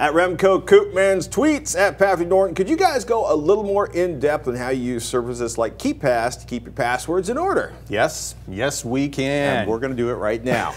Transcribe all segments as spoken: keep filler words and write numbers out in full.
at Remco Koopman's tweets at Patrick Norton. Could you guys go a little more in depth on how you use services like KeePass to keep your passwords in order? Yes, yes we can. And we're going to do it right now.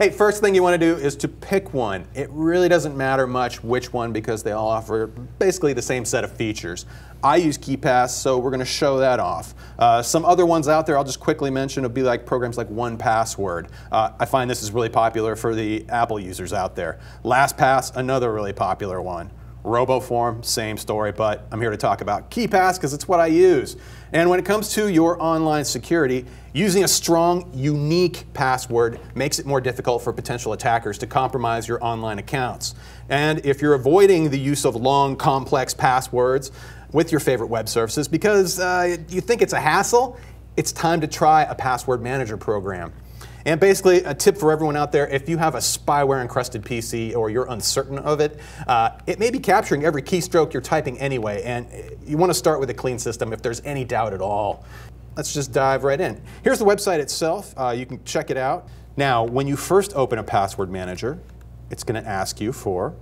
Hey, first thing you want to do is to pick one. It really doesn't matter much which one because they all offer basically the same set of features. I use KeePass, so we're going to show that off. Uh, some other ones out there I'll just quickly mention will be like programs like one Password. Uh, I find this is really popular for the Apple users out there. LastPass, another really popular one. RoboForm, same story, but I'm here to talk about KeePass because it's what I use. And when it comes to your online security, using a strong, unique password makes it more difficult for potential attackers to compromise your online accounts. And if you're avoiding the use of long, complex passwords with your favorite web services because uh, you think it's a hassle, it's time to try a password manager program. And basically, a tip for everyone out there, if you have a spyware-encrusted P C or you're uncertain of it, uh, it may be capturing every keystroke you're typing anyway, and you want to start with a clean system if there's any doubt at all. Let's just dive right in. Here's the website itself. Uh, you can check it out. Now, when you first open a password manager, it's going to ask you for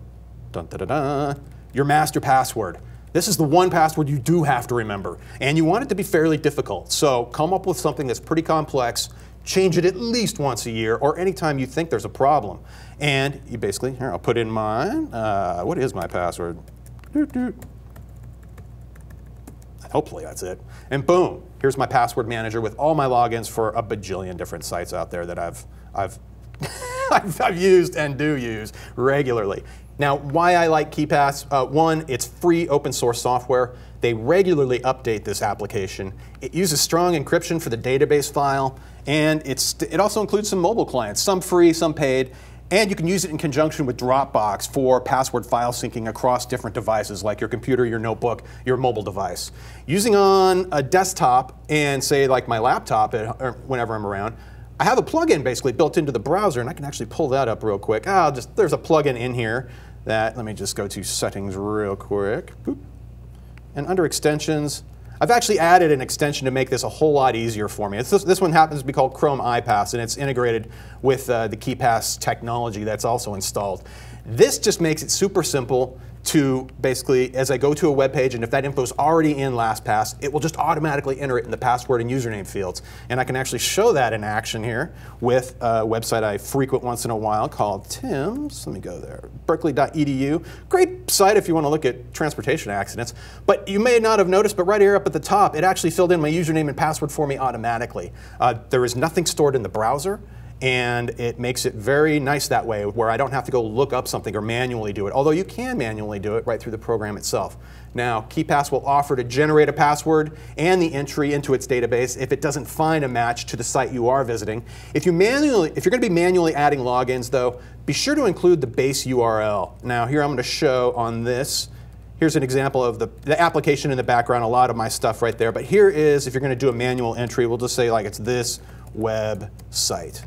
dun, da, da, da, your master password. This is the one password you do have to remember, and you want it to be fairly difficult. So come up with something that's pretty complex, change it at least once a year or anytime you think there's a problem. And you basically, here, I'll put in mine. Uh, what is my password? Doot, doot. Hopefully that's it. And boom, here's my password manager with all my logins for a bajillion different sites out there that I've, I've, I've, I've used and do use regularly. Now, why I like KeePass, uh, one, it's free open source software. They regularly update this application. It uses strong encryption for the database file, and it's, it also includes some mobile clients, some free, some paid, and you can use it in conjunction with Dropbox for password file syncing across different devices like your computer, your notebook, your mobile device. Using on a desktop and say like my laptop at, or whenever I'm around, I have a plugin basically built into the browser, and I can actually pull that up real quick. I'll just, there's a plugin in here that, let me just go to settings real quick. Boop. And under extensions, I've actually added an extension to make this a whole lot easier for me. It's this, this one happens to be called Chrome iPass, and it's integrated with uh, the KeePass technology that's also installed. This just makes it super simple to basically, as I go to a web page, and if that info is already in LastPass, it will just automatically enter it in the password and username fields. And I can actually show that in action here with a website I frequent once in a while called Tim's, let me go there, berkeley dot E D U. Great site if you want to look at transportation accidents. But you may not have noticed, but right here up at the top, it actually filled in my username and password for me automatically. Uh, there is nothing stored in the browser, and it makes it very nice that way where I don't have to go look up something or manually do it, although you can manually do it right through the program itself. Now, KeePass will offer to generate a password and the entry into its database if it doesn't find a match to the site you are visiting. If, you manually, if you're going to be manually adding logins, though, be sure to include the base U R L. Now, here I'm going to show on this. Here's an example of the, the application in the background, a lot of my stuff right there. But here is, if you're going to do a manual entry, we'll just say like it's this website.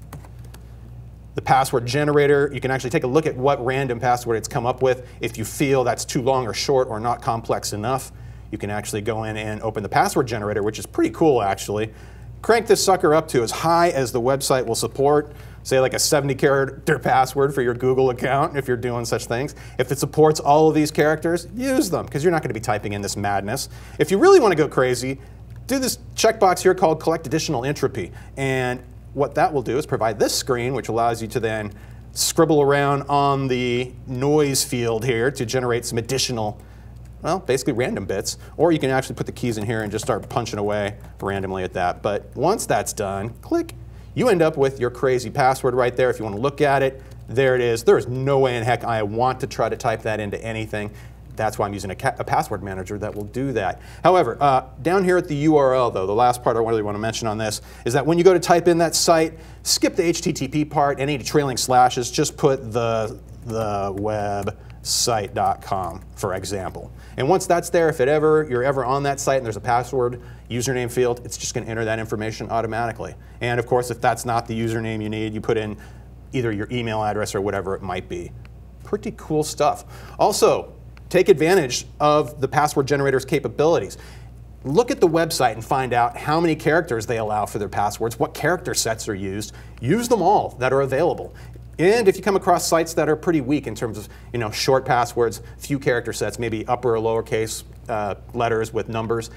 The password generator, you can actually take a look at what random password it's come up with. If you feel that's too long or short or not complex enough, you can actually go in and open the password generator, which is pretty cool actually. Crank this sucker up to as high as the website will support. Say like a seventy character password for your Google account if you're doing such things. If it supports all of these characters, use them because you're not going to be typing in this madness. If you really want to go crazy, do this checkbox here called collect additional entropy. And what that will do is provide this screen, which allows you to then scribble around on the noise field here to generate some additional, well, basically random bits. Or you can actually put the keys in here and just start punching away randomly at that. But once that's done, click, you end up with your crazy password right there. If you want to look at it, there it is. There is no way in heck I want to try to type that into anything. That's why I'm using a, a password manager that will do that. However, uh, down here at the U R L, though, the last part I really want to mention on this is that when you go to type in that site, skip the H T T P part, any trailing slashes, just put the, the website dot com, for example. And once that's there, if it ever, you're ever on that site and there's a password username field, it's just going to enter that information automatically. And of course, if that's not the username you need, you put in either your email address or whatever it might be. Pretty cool stuff. Also, take advantage of the password generator's capabilities. Look at the website and find out how many characters they allow for their passwords, what character sets are used. Use them all that are available. And if you come across sites that are pretty weak in terms of, you know, short passwords, few character sets, maybe upper or lowercase uh, letters with numbers,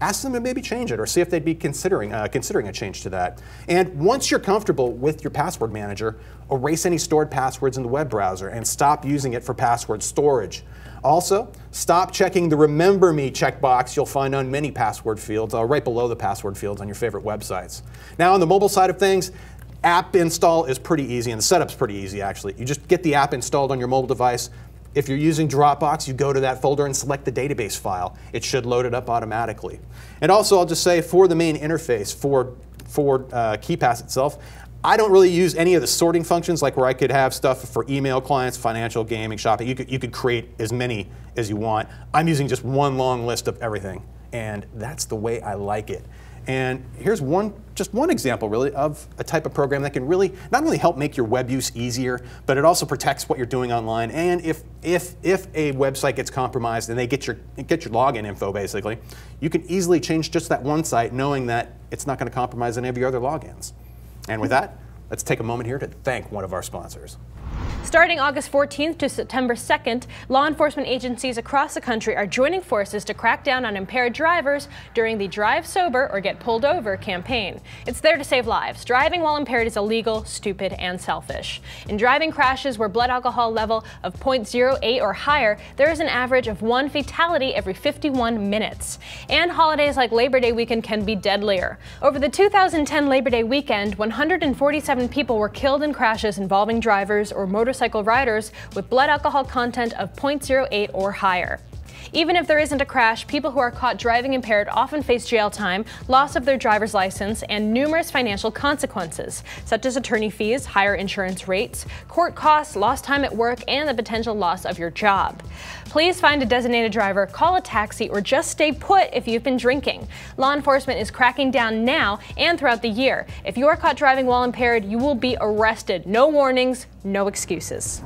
ask them to maybe change it or see if they'd be considering, uh, considering a change to that. And once you're comfortable with your password manager, erase any stored passwords in the web browser and stop using it for password storage. Also, stop checking the Remember Me checkbox you'll find on many password fields, uh, right below the password fields on your favorite websites. Now, on the mobile side of things, app install is pretty easy, and the setup's pretty easy, actually. You just get the app installed on your mobile device. If you're using Dropbox, you go to that folder and select the database file. It should load it up automatically. And also, I'll just say, for the main interface, for, for uh, KeePass itself, I don't really use any of the sorting functions, like where I could have stuff for email clients, financial, gaming, shopping. You could, you could create as many as you want. I'm using just one long list of everything, and that's the way I like it. And here's one, just one example, really, of a type of program that can really not only help make your web use easier, but it also protects what you're doing online. And if if if a website gets compromised and they get your get your login info, basically, you can easily change just that one site, knowing that it's not going to compromise any of your other logins. And with that, let's take a moment here to thank one of our sponsors. Starting August fourteenth to September second, law enforcement agencies across the country are joining forces to crack down on impaired drivers during the Drive Sober or Get Pulled Over campaign. It's there to save lives. Driving while impaired is illegal, stupid, and selfish. In driving crashes where blood alcohol level of point zero eight or higher, there is an average of one fatality every fifty-one minutes. And holidays like Labor Day weekend can be deadlier. Over the two thousand ten Labor Day weekend, one hundred forty-seven people were killed in crashes involving drivers or motorcyclists. Motorcycle riders with blood alcohol content of point zero eight or higher. Even if there isn't a crash, people who are caught driving impaired often face jail time, loss of their driver's license, and numerous financial consequences, such as attorney fees, higher insurance rates, court costs, lost time at work, and the potential loss of your job. Please find a designated driver, call a taxi, or just stay put if you've been drinking. Law enforcement is cracking down now and throughout the year. If you are caught driving while impaired, you will be arrested. No warnings, no excuses.